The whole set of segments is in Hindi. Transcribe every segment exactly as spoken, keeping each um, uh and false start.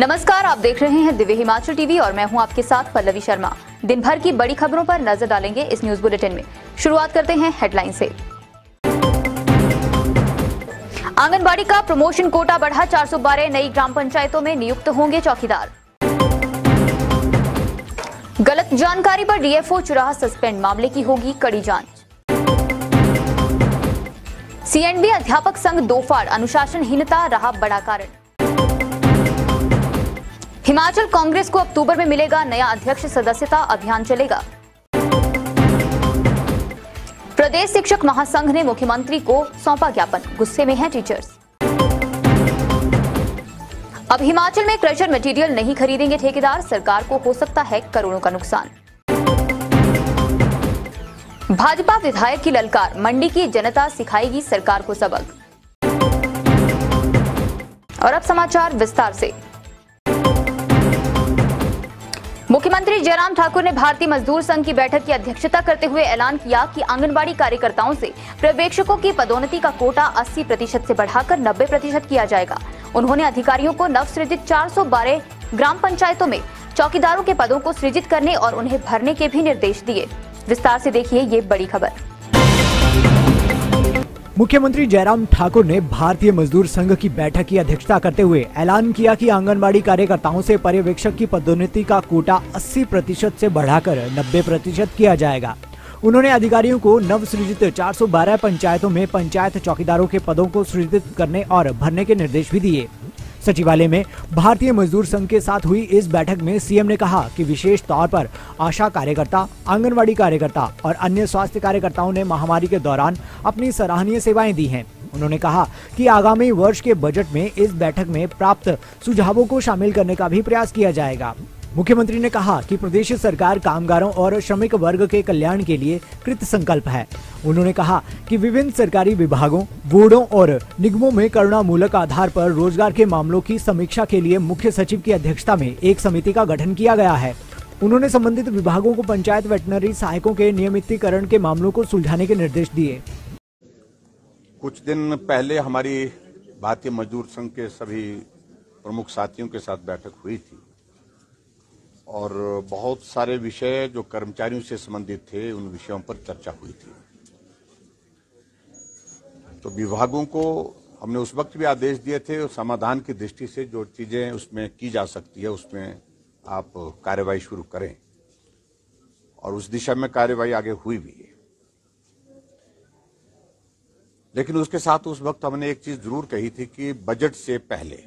नमस्कार, आप देख रहे हैं दिव्य हिमाचल टीवी और मैं हूं आपके साथ पल्लवी शर्मा। दिन भर की बड़ी खबरों पर नजर डालेंगे इस न्यूज बुलेटिन में। शुरुआत करते हैं हेडलाइन से। आंगनबाड़ी का प्रमोशन कोटा बढ़ा, चार सौ बारह नई ग्राम पंचायतों में नियुक्त होंगे चौकीदार। गलत जानकारी पर डीएफओ चुराहा सस्पेंड, मामले की होगी कड़ी जांच। सीएनबी अध्यापक संघ दो फाड़, अनुशासनहीनता रहा बड़ा कारण। हिमाचल कांग्रेस को अक्टूबर में मिलेगा नया अध्यक्ष, सदस्यता अभियान चलेगा। प्रदेश शिक्षक महासंघ ने मुख्यमंत्री को सौंपा ज्ञापन, गुस्से में हैं टीचर्स। अब हिमाचल में क्रेशर मटेरियल नहीं खरीदेंगे ठेकेदार, सरकार को हो सकता है करोड़ों का नुकसान। भाजपा विधायक की ललकार, मंडी की जनता सिखाएगी सरकार को सबक। और अब समाचार विस्तार से। मुख्यमंत्री जयराम ठाकुर ने भारतीय मजदूर संघ की बैठक की अध्यक्षता करते हुए ऐलान किया कि आंगनबाड़ी कार्यकर्ताओं से पर्यवेक्षकों की पदोन्नति का कोटा अस्सी प्रतिशत से बढ़ाकर नब्बे प्रतिशत किया जाएगा। उन्होंने अधिकारियों को नवसृजित चार सौ बारह ग्राम पंचायतों में चौकीदारों के पदों को सृजित करने और उन्हें भरने के भी निर्देश दिए। विस्तार से देखिए ये बड़ी खबर। मुख्यमंत्री जयराम ठाकुर ने भारतीय मजदूर संघ की बैठक की अध्यक्षता करते हुए ऐलान किया कि आंगनबाड़ी कार्यकर्ताओं से पर्यवेक्षक की पदोन्नति का कोटा अस्सी प्रतिशत से बढ़ाकर नब्बे प्रतिशत किया जाएगा। उन्होंने अधिकारियों को नवसृजित चार सौ बारह पंचायतों में पंचायत चौकीदारों के पदों को सृजित करने और भरने के निर्देश भी दिए। सचिवालय में भारतीय मजदूर संघ के साथ हुई इस बैठक में सीएम ने कहा कि विशेष तौर पर आशा कार्यकर्ता, आंगनवाड़ी कार्यकर्ता और अन्य स्वास्थ्य कार्यकर्ताओं ने महामारी के दौरान अपनी सराहनीय सेवाएं दी हैं। उन्होंने कहा कि आगामी वर्ष के बजट में इस बैठक में प्राप्त सुझावों को शामिल करने का भी प्रयास किया जाएगा। मुख्यमंत्री ने कहा कि प्रदेश सरकार कामगारों और श्रमिक वर्ग के कल्याण के लिए कृत संकल्प है। उन्होंने कहा कि विभिन्न सरकारी विभागों, बोर्डों और निगमों में करुणामूलक आधार पर रोजगार के मामलों की समीक्षा के लिए मुख्य सचिव की अध्यक्षता में एक समिति का गठन किया गया है। उन्होंने संबंधित विभागों को पंचायत वेटनरी सहायकों के नियमितीकरण के मामलों को सुलझाने के निर्देश दिए। कुछ दिन पहले हमारी भारतीय मजदूर संघ के सभी प्रमुख साथियों के साथ बैठक हुई थी और बहुत सारे विषय जो कर्मचारियों से संबंधित थे उन विषयों पर चर्चा हुई थी। तो विभागों को हमने उस वक्त भी आदेश दिए थे और समाधान की दृष्टि से जो चीजें उसमें की जा सकती है उसमें आप कार्रवाई शुरू करें और उस दिशा में कार्रवाई आगे हुई भी है। लेकिन उसके साथ उस वक्त हमने एक चीज जरूर कही थी कि बजट से पहले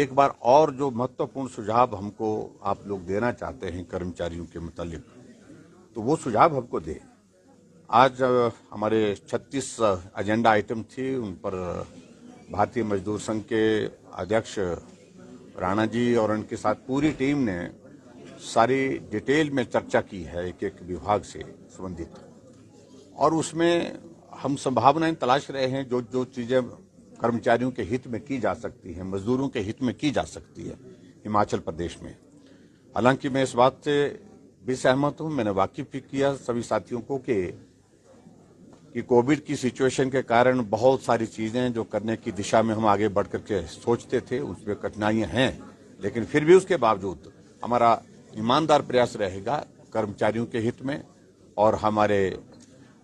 एक बार और जो महत्वपूर्ण सुझाव हमको आप लोग देना चाहते हैं कर्मचारियों के मुतालिक तो वो सुझाव हमको दें। आज हमारे छत्तीस एजेंडा आइटम थी, उन पर भारतीय मजदूर संघ के अध्यक्ष राणा जी और उनके साथ पूरी टीम ने सारी डिटेल में चर्चा की है एक एक विभाग से संबंधित, और उसमें हम संभावनाएं तलाश रहे हैं जो जो चीज़ें कर्मचारियों के हित में की जा सकती है, मजदूरों के हित में की जा सकती है हिमाचल प्रदेश में। हालांकि मैं इस बात से भी सहमत हूँ, मैंने वाकिफ भी किया सभी साथियों को कि कि कोविड की सिचुएशन के कारण बहुत सारी चीज़ें जो करने की दिशा में हम आगे बढ़ करके सोचते थे उसमें कठिनाइयाँ हैं, लेकिन फिर भी उसके बावजूद हमारा ईमानदार प्रयास रहेगा कर्मचारियों के हित में और हमारे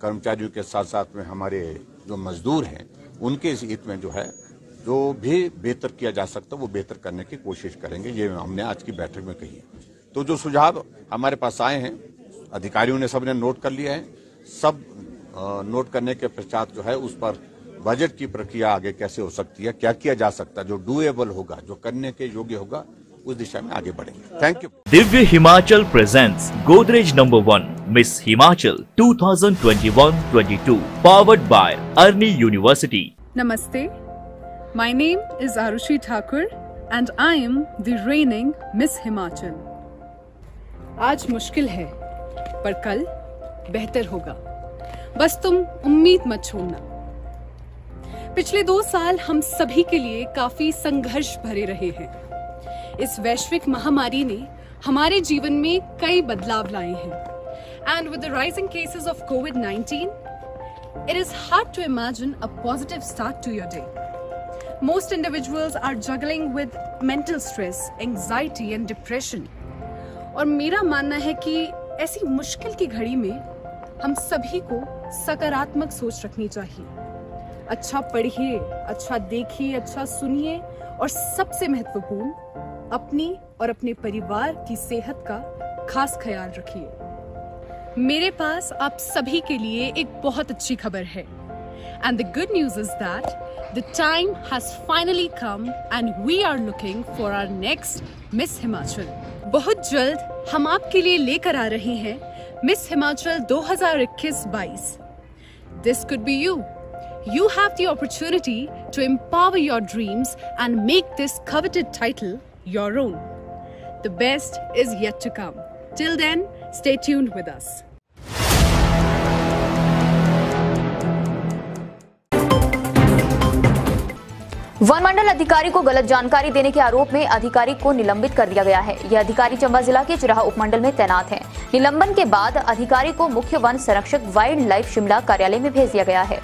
कर्मचारियों के साथ साथ में हमारे जो मजदूर हैं उनके इस हित में जो है जो भी बेहतर किया जा सकता है वो बेहतर करने की कोशिश करेंगे, ये हमने आज की बैठक में कही। तो जो सुझाव हमारे पास आए हैं अधिकारियों ने सबने नोट कर लिया है, सब नोट करने के पश्चात जो है उस पर बजट की प्रक्रिया आगे कैसे हो सकती है, क्या किया जा सकता है, जो डूएबल होगा, जो करने के योग्य होगा उस दिशा में आगे बढ़ेंगे। Thank you. Divya Himachal presents Godrej number one Miss Himachal two thousand twenty one two thousand twenty two powered by Arni university. नमस्ते, my name is Arushi Thakur and I am the reigning Miss Himachal. आज मुश्किल है पर कल बेहतर होगा, बस तुम उम्मीद मत छोड़ना। पिछले दो साल हम सभी के लिए काफी संघर्ष भरे रहे हैं। इस वैश्विक महामारी ने हमारे जीवन में कई बदलाव लाए हैं। And with the rising cases of COVID nineteen, it is hard to imagine a positive start to your day. Most individuals are juggling with mental stress, anxiety and depression. और मेरा मानना है कि ऐसी मुश्किल की घड़ी में हम सभी को सकारात्मक सोच रखनी चाहिए. अच्छा पढ़िए, अच्छा देखिए, अच्छा सुनिए और सबसे महत्वपूर्ण अपनी और अपने परिवार की सेहत का खास ख्याल रखिए. मेरे पास आप सभी के लिए एक बहुत अच्छी खबर है. And the good news is that the time has finally come and we are looking for our next Miss Himachal. बहुत जल्द हम आपके लिए लेकर आ रहे हैं Miss Himachal twenty twenty-one twenty-two. This could be you. You have the opportunity to empower your dreams and make this coveted title your own. The best is yet to come. Till then, stay tuned with us. वन मंडल अधिकारी को गलत जानकारी देने के आरोप में अधिकारी को निलंबित कर दिया गया है. यह अधिकारी चंबा जिला के चुराह उपमंडल में तैनात है. निलंबन के बाद अधिकारी को मुख्य वन संरक्षक वाइल्ड लाइफ शिमला कार्यालय में भेज दिया गया है.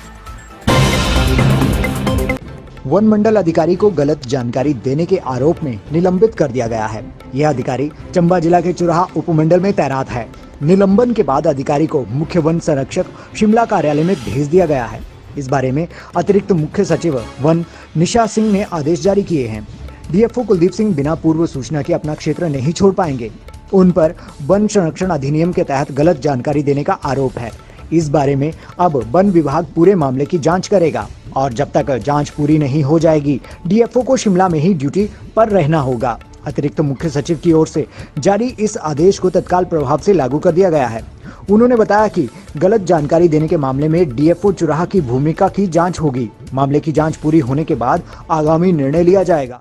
वन मंडल अधिकारी को गलत जानकारी देने के आरोप में निलंबित कर दिया गया है. यह अधिकारी चंबा जिला के चुराह उपमंडल में तैनात है. निलंबन के बाद अधिकारी को मुख्य वन संरक्षक शिमला कार्यालय में भेज दिया गया है. इस बारे में अतिरिक्त मुख्य सचिव वन निशा सिंह ने आदेश जारी किए हैं. डीएफओ कुलदीप सिंह बिना पूर्व सूचना के अपना क्षेत्र नहीं छोड़ पाएंगे. उन पर वन संरक्षण अधिनियम के तहत गलत जानकारी देने का आरोप है. इस बारे में अब वन विभाग पूरे मामले की जांच करेगा और जब तक जांच पूरी नहीं हो जाएगी डीएफओ को शिमला में ही ड्यूटी पर रहना होगा. अतिरिक्त मुख्य सचिव की ओर से जारी इस आदेश को तत्काल प्रभाव से लागू कर दिया गया है. उन्होंने बताया कि गलत जानकारी देने के मामले में डीएफओ चुराह की भूमिका की जांच होगी. मामले की जांच पूरी होने के बाद आगामी निर्णय लिया जाएगा.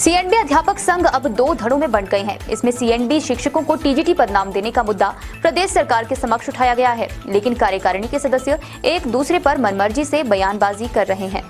सीएनबी अध्यापक संघ अब दो धड़ों में बंट गए हैं. इसमें सीएनबी शिक्षकों को टीजीटी पदनाम देने का मुद्दा प्रदेश सरकार के समक्ष उठाया गया है, लेकिन कार्यकारिणी के सदस्य एक दूसरे पर मनमर्जी से बयानबाजी कर रहे हैं.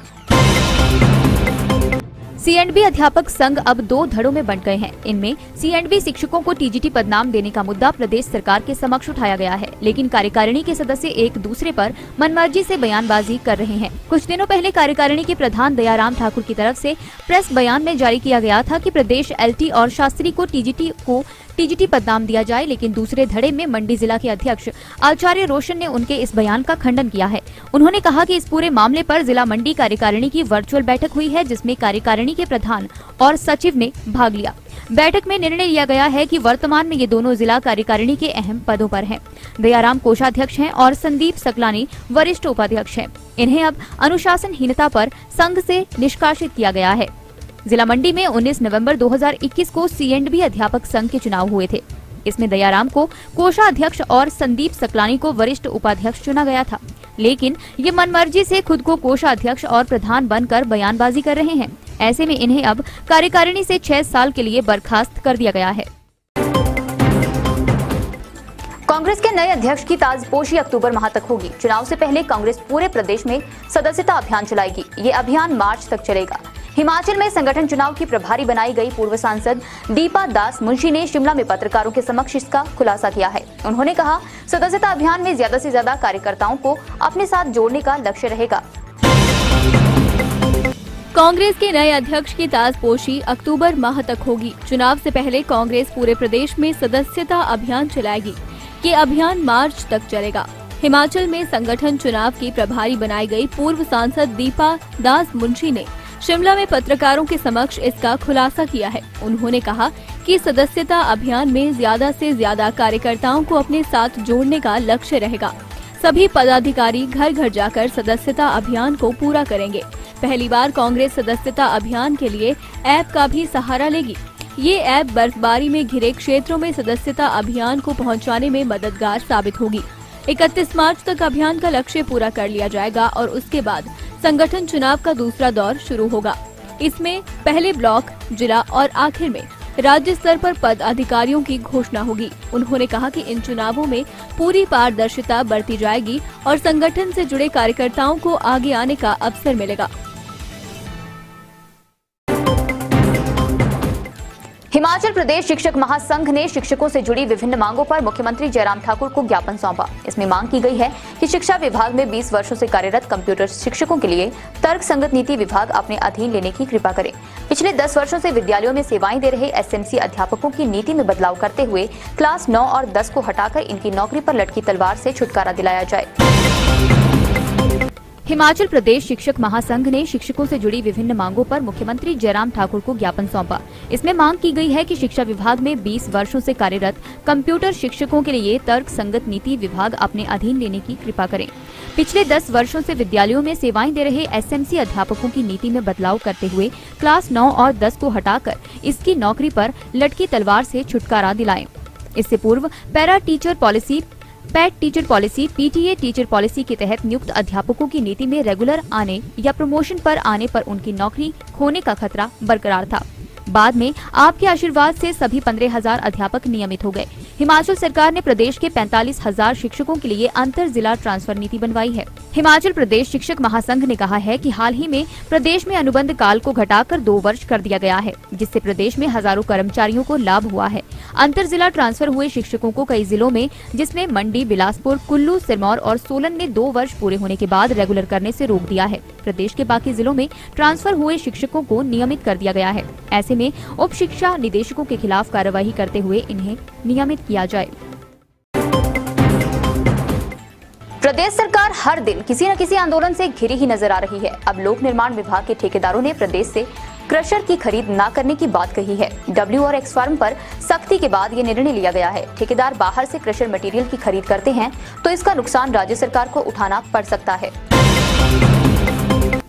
सीएनबी अध्यापक संघ अब दो धड़ों में बंट गए हैं. इनमें सीएनबी शिक्षकों को टीजीटी पदनाम देने का मुद्दा प्रदेश सरकार के समक्ष उठाया गया है, लेकिन कार्यकारिणी के सदस्य एक दूसरे पर मनमर्जी से बयानबाजी कर रहे हैं. कुछ दिनों पहले कार्यकारिणी के प्रधान दयाराम ठाकुर की तरफ से प्रेस बयान में जारी किया गया था कि प्रदेश एलटी और शास्त्री को टीजीटी को टीजीटी पदनाम दिया जाए, लेकिन दूसरे धड़े में मंडी जिला के अध्यक्ष आचार्य रोशन ने उनके इस बयान का खंडन किया है. उन्होंने कहा कि इस पूरे मामले पर जिला मंडी कार्यकारिणी की वर्चुअल बैठक हुई है, जिसमें कार्यकारिणी के प्रधान और सचिव ने भाग लिया. बैठक में निर्णय लिया गया है कि वर्तमान में ये दोनों जिला कार्यकारिणी के अहम पदों पर हैं. दयाराम कोषाध्यक्ष हैं और संदीप सकलानी वरिष्ठ उपाध्यक्ष हैं. इन्हें अब अनुशासनहीनता पर संघ से निष्कासित किया गया है. जिला मंडी में उन्नीस नवंबर दो हज़ार इक्कीस को सीएनबी अध्यापक संघ के चुनाव हुए थे. इसमें दयाराम को कोषाध्यक्ष और संदीप सकलानी को वरिष्ठ उपाध्यक्ष चुना गया था, लेकिन ये मनमर्जी से खुद को कोषाध्यक्ष और प्रधान बनकर बयानबाजी कर रहे हैं. ऐसे में इन्हें अब कार्यकारिणी से छह साल के लिए बर्खास्त कर दिया गया है. कांग्रेस के नए अध्यक्ष की ताजपोशी अक्टूबर माह तक होगी. चुनाव से पहले कांग्रेस पूरे प्रदेश में सदस्यता अभियान चलाएगी. ये अभियान मार्च तक चलेगा. हिमाचल में संगठन चुनाव की प्रभारी बनाई गई पूर्व सांसद दीपा दास मुंशी ने शिमला में पत्रकारों के समक्ष इसका खुलासा किया है. उन्होंने कहा, सदस्यता अभियान में ज्यादा से ज्यादा कार्यकर्ताओं को अपने साथ जोड़ने का लक्ष्य रहेगा. कांग्रेस के नए अध्यक्ष की ताजपोशी अक्टूबर माह तक होगी. चुनाव से पहले कांग्रेस पूरे प्रदेश में सदस्यता अभियान चलाएगी. ये अभियान मार्च तक चलेगा. हिमाचल में संगठन चुनाव की प्रभारी बनाई गई पूर्व सांसद दीपा दास मुंशी ने शिमला में पत्रकारों के समक्ष इसका खुलासा किया है. उन्होंने कहा कि सदस्यता अभियान में ज्यादा से ज्यादा कार्यकर्ताओं को अपने साथ जोड़ने का लक्ष्य रहेगा. सभी पदाधिकारी घर घर जाकर सदस्यता अभियान को पूरा करेंगे. पहली बार कांग्रेस सदस्यता अभियान के लिए ऐप का भी सहारा लेगी. ये ऐप बर्फबारी में घिरे क्षेत्रों में सदस्यता अभियान को पहुँचाने में मददगार साबित होगी. इकतीस मार्च तक अभियान का लक्ष्य पूरा कर लिया जाएगा और उसके बाद संगठन चुनाव का दूसरा दौर शुरू होगा. इसमें पहले ब्लॉक, जिला और आखिर में राज्य स्तर पर पद अधिकारियों की घोषणा होगी. उन्होंने कहा कि इन चुनावों में पूरी पारदर्शिता बरती जाएगी और संगठन से जुड़े कार्यकर्ताओं को आगे आने का अवसर मिलेगा. हिमाचल प्रदेश शिक्षक महासंघ ने शिक्षकों से जुड़ी विभिन्न मांगों पर मुख्यमंत्री जयराम ठाकुर को ज्ञापन सौंपा। इसमें मांग की गई है कि शिक्षा विभाग में बीस वर्षों से कार्यरत कंप्यूटर शिक्षकों के लिए तर्कसंगत नीति विभाग अपने अधीन लेने की कृपा करे। पिछले दस वर्षों से विद्यालयों में सेवाएं दे रहे एसएमसी अध्यापकों की नीति में बदलाव करते हुए क्लास नौ और दस को हटाकर इनकी नौकरी पर लटकी तलवार से छुटकारा दिलाया जाए। हिमाचल प्रदेश शिक्षक महासंघ ने शिक्षकों से जुड़ी विभिन्न मांगों पर मुख्यमंत्री जयराम ठाकुर को ज्ञापन सौंपा। इसमें मांग की गई है कि शिक्षा विभाग में बीस वर्षों से कार्यरत कंप्यूटर शिक्षकों के लिए तर्क संगत नीति विभाग अपने अधीन लेने की कृपा करें। पिछले दस वर्षों से विद्यालयों में सेवाएं दे रहे एसएमसी अध्यापकों की नीति में बदलाव करते हुए क्लास नौ और दस को हटाकर इसकी नौकरी पर लटकी तलवार से छुटकारा दिलाएं। इससे पूर्व para teacher policy PAT teacher policy PTA teacher policy के तहत नियुक्त अध्यापकों की नीति में रेगुलर आने या प्रमोशन पर आने पर उनकी नौकरी खोने का खतरा बरकरार था। बाद में आपके आशीर्वाद से सभी पंद्रह हजार अध्यापक नियमित हो गए। हिमाचल सरकार ने प्रदेश के पैंतालीस हजार शिक्षकों के लिए अंतर जिला ट्रांसफर नीति बनवाई है। हिमाचल प्रदेश शिक्षक महासंघ ने कहा है कि हाल ही में प्रदेश में अनुबंध काल को घटाकर दो वर्ष कर दिया गया है, जिससे प्रदेश में हजारों कर्मचारियों को लाभ हुआ है। अंतर जिला ट्रांसफर हुए शिक्षकों को कई जिलों में, जिसमें मंडी, बिलासपुर, कुल्लू, सिरमौर और सोलन में दो वर्ष पूरे होने के बाद रेगुलर करने से रोक दिया है। प्रदेश के बाकी जिलों में ट्रांसफर हुए शिक्षकों को नियमित कर दिया गया है। ऐसे में उप शिक्षा निदेशकों के खिलाफ कार्रवाई करते हुए इन्हें नियमित किया जाए। प्रदेश सरकार हर दिन किसी न किसी आंदोलन से घिरी ही नजर आ रही है। अब लोक निर्माण विभाग के ठेकेदारों ने प्रदेश से क्रशर की खरीद ना करने की बात कही है। डब्ल्यू और एक्स फार्म पर सख्ती के बाद ये निर्णय लिया गया है। ठेकेदार बाहर से क्रशर मटेरियल की खरीद करते हैं तो इसका नुकसान राज्य सरकार को उठाना पड़ सकता है।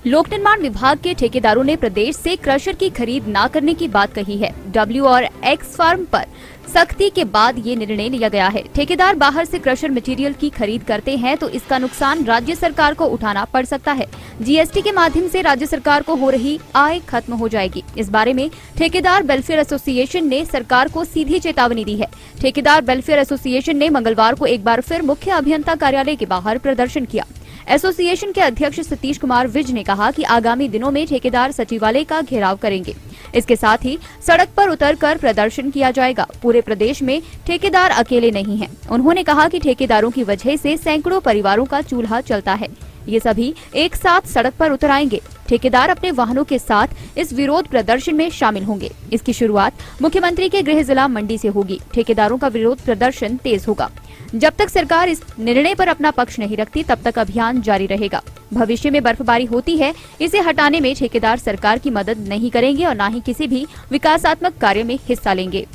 लोक निर्माण विभाग के ठेकेदारों ने प्रदेश से क्रशर की खरीद ना करने की बात कही है। डब्ल्यू और एक्स फार्म पर सख्ती के बाद ये निर्णय लिया गया है। ठेकेदार बाहर से क्रशर मटेरियल की खरीद करते हैं तो इसका नुकसान राज्य सरकार को उठाना पड़ सकता है। जीएसटी के माध्यम से राज्य सरकार को हो रही आय खत्म हो जाएगी। इस बारे में ठेकेदार वेलफेयर एसोसिएशन ने सरकार को सीधी चेतावनी दी है। ठेकेदार वेलफेयर एसोसिएशन ने मंगलवार को एक बार फिर मुख्य अभियंता कार्यालय के बाहर प्रदर्शन किया। एसोसिएशन के अध्यक्ष सतीश कुमार विज ने कहा कि आगामी दिनों में ठेकेदार सचिवालय का घेराव करेंगे। इसके साथ ही सड़क पर उतरकर प्रदर्शन किया जाएगा। पूरे प्रदेश में ठेकेदार अकेले नहीं हैं। उन्होंने कहा कि ठेकेदारों की वजह से सैकड़ों परिवारों का चूल्हा चलता है। ये सभी एक साथ सड़क पर उतर आएंगे। ठेकेदार अपने वाहनों के साथ इस विरोध प्रदर्शन में शामिल होंगे। इसकी शुरुआत मुख्यमंत्री के गृह जिला मंडी से होगी। ठेकेदारों का विरोध प्रदर्शन तेज होगा। जब तक सरकार इस निर्णय पर अपना पक्ष नहीं रखती तब तक अभियान जारी रहेगा। भविष्य में बर्फबारी होती है, इसे हटाने में ठेकेदार सरकार की मदद नहीं करेंगे और न ही किसी भी विकासात्मक कार्य में हिस्सा लेंगे।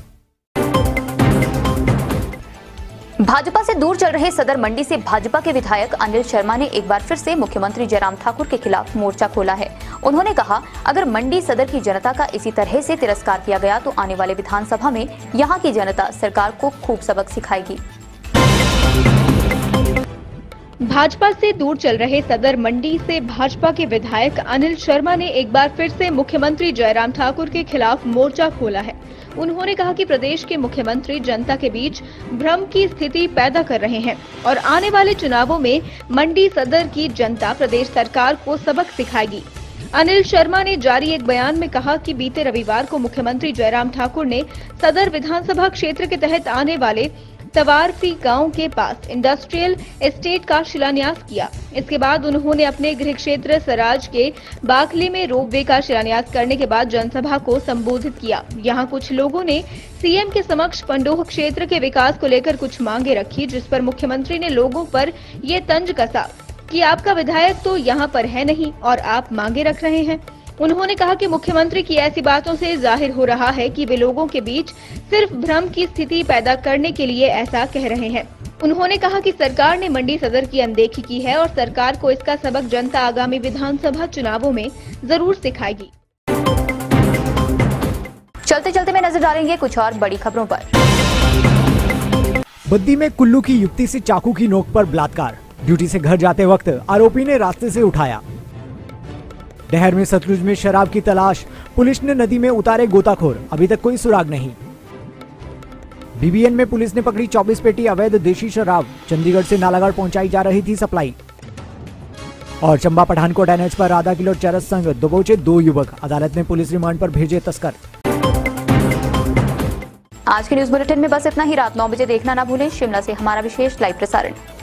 भाजपा से दूर चल रहे सदर मंडी से भाजपा के विधायक अनिल शर्मा ने एक बार फिर से मुख्यमंत्री जयराम ठाकुर के खिलाफ मोर्चा खोला है। उन्होंने कहा, अगर मंडी सदर की जनता का इसी तरह से तिरस्कार किया गया तो आने वाले विधानसभा में यहां की जनता सरकार को खूब सबक सिखाएगी। भाजपा से दूर चल रहे सदर मंडी से भाजपा के विधायक अनिल शर्मा ने एक बार फिर से मुख्यमंत्री जयराम ठाकुर के खिलाफ मोर्चा खोला है। उन्होंने कहा कि प्रदेश के मुख्यमंत्री जनता के बीच भ्रम की स्थिति पैदा कर रहे हैं और आने वाले चुनावों में मंडी सदर की जनता प्रदेश सरकार को सबक सिखाएगी। अनिल शर्मा ने जारी एक बयान में कहा कि बीते रविवार को मुख्यमंत्री जयराम ठाकुर ने सदर विधानसभा क्षेत्र के तहत आने वाले तवारफी गांव के पास इंडस्ट्रियल एस्टेट का शिलान्यास किया। इसके बाद उन्होंने अपने गृह क्षेत्र सराज के बाखली में रोपवे का शिलान्यास करने के बाद जनसभा को संबोधित किया। यहां कुछ लोगों ने सीएम के समक्ष पंडोह क्षेत्र के विकास को लेकर कुछ मांगे रखी, जिस पर मुख्यमंत्री ने लोगों पर ये तंज कसा कि आपका विधायक तो यहाँ पर है नहीं और आप मांगे रख रहे हैं। उन्होंने कहा कि मुख्यमंत्री की ऐसी बातों से जाहिर हो रहा है कि वे लोगों के बीच सिर्फ भ्रम की स्थिति पैदा करने के लिए ऐसा कह रहे हैं। उन्होंने कहा कि सरकार ने मंडी सदर की अनदेखी की है और सरकार को इसका सबक जनता आगामी विधानसभा चुनावों में जरूर सिखाएगी। चलते चलते में नजर डालेंगे कुछ और बड़ी खबरों पर। बद्दी में कुल्लू की युवती से चाकू की नोक पर बलात्कार, ड्यूटी से घर जाते वक्त आरोपी ने रास्ते से उठाया। डहर में सतलुज में शराब की तलाश, पुलिस ने नदी में उतारे गोताखोर, अभी तक कोई सुराग नहीं। बीबीएन में पुलिस ने पकड़ी चौबीस पेटी अवैध देशी शराब, चंडीगढ़ से नालागढ़ पहुंचाई जा रही थी सप्लाई। और चंबा पठानकोट एनएच पर आधा किलो चरस संग दबोचे दो युवक, अदालत ने पुलिस रिमांड पर भेजे तस्कर। आज के न्यूज बुलेटिन में बस इतना ही। रात नौ बजे देखना ना भूलें शिमला से हमारा विशेष लाइव प्रसारण।